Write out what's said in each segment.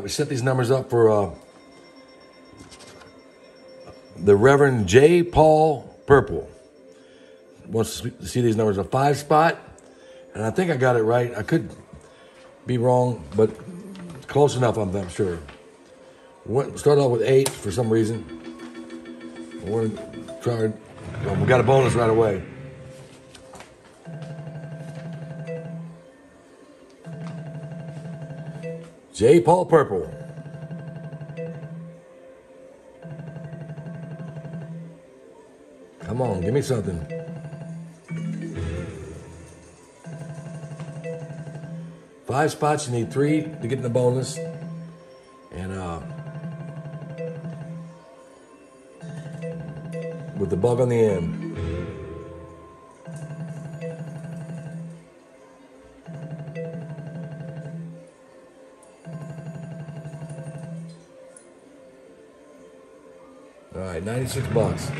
right, we set these numbers up for the Reverend Jay Paul Purple. Wants to see these numbers, a 5 spot. And I think I got it right. I could be wrong, but close enough, I'm sure. Start off with 8 for some reason. We got a bonus right away. Jay Paul Purple. Come on, give me something. Five spots, you need 3 to get in the bonus. And with the bug on the end. All right, 96 bucks.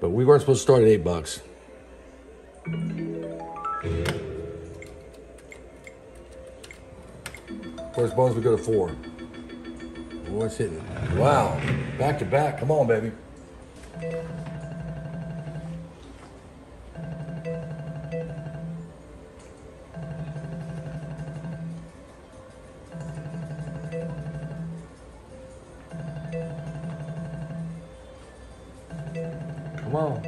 But we weren't supposed to start at 8 bucks. First bonus, we go to 4. What's hitting it? Wow, back to back. Come on, baby. Come on.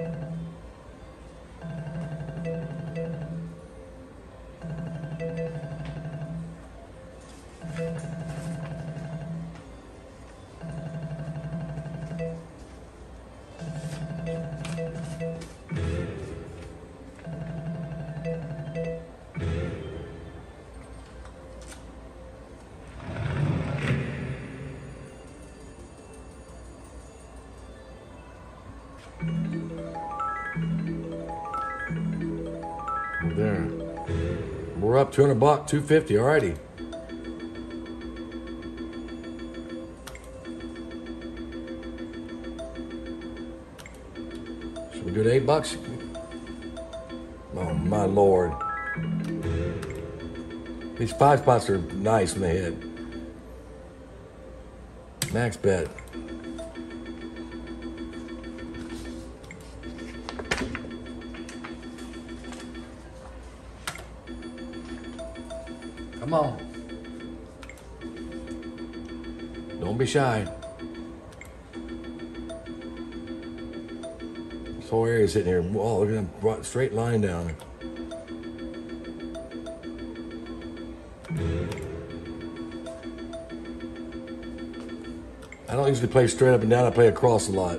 There. We're up 200 bucks, 250, alrighty. Should we do it 8 bucks? Oh my Lord. These 5 spots are nice when they hit. Max bet. Come on. Don't be shy. This whole area is sitting here. Oh, look at them. Brought a straight line down. I don't usually play straight up and down. I play across a lot.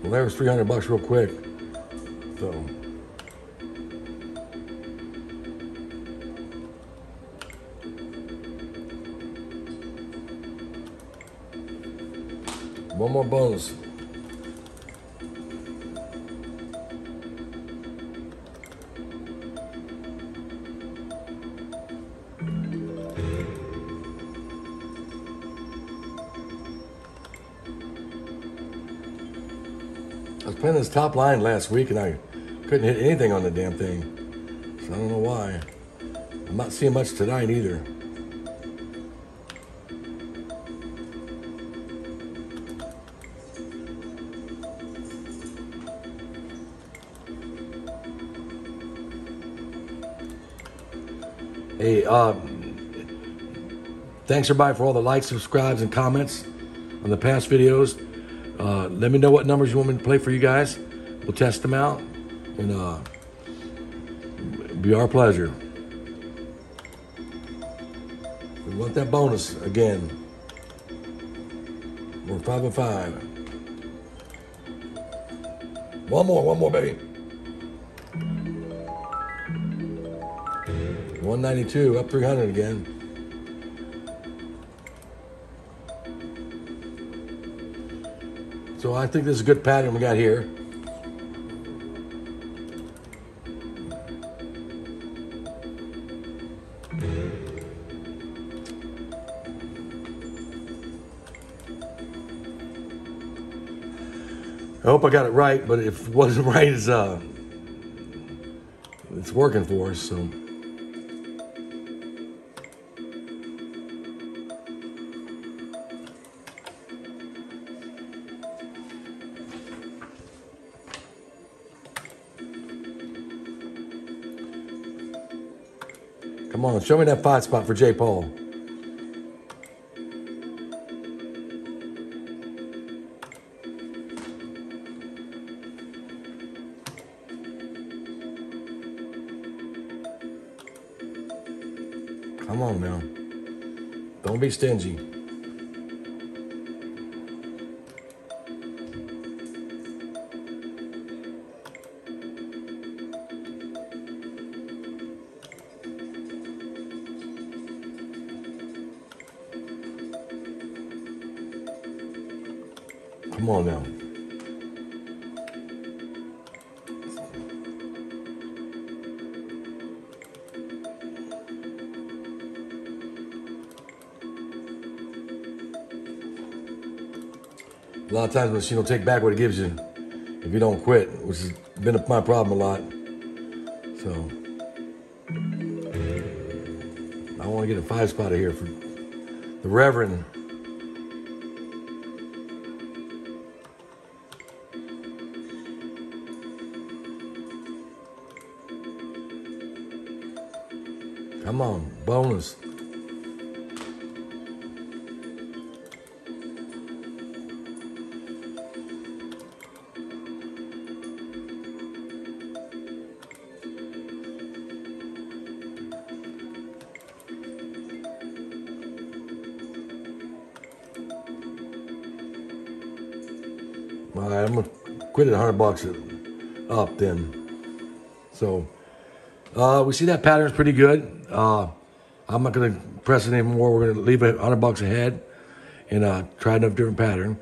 Well, there was 300 bucks real quick, so. One more bonus. I was playing this top line last week and I couldn't hit anything on the damn thing. So I don't know why. I'm not seeing much tonight either. Hey, thanks everybody for all the likes, subscribes, and comments on the past videos. Let me know what numbers you want me to play for you guys. We'll test them out, and it'll be our pleasure. We want that bonus again. We're 5 and 5. One more, baby. 192, up 300 again. So I think this is a good pattern we got here. I hope I got it right, but if it wasn't right, it's working for us, so. Come on, show me that fight spot for Jay Paul. Come on now. Don't be stingy. Come on now. A lot of times, machine will take back what it gives you if you don't quit, which has been my problem a lot. So, I want to get a five spot here for the Reverend. Come on, bonus. All right, I'm gonna quit at $100 up then. So we see that pattern's pretty good. I'm not gonna press it anymore. We're gonna leave it at $100 ahead and try another different pattern.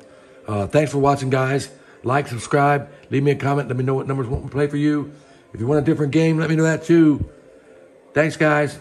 Thanks for watching, guys. Like, subscribe, leave me a comment. Let me know what numbers want to play for you. If you want a different game, let me know that too. Thanks, guys.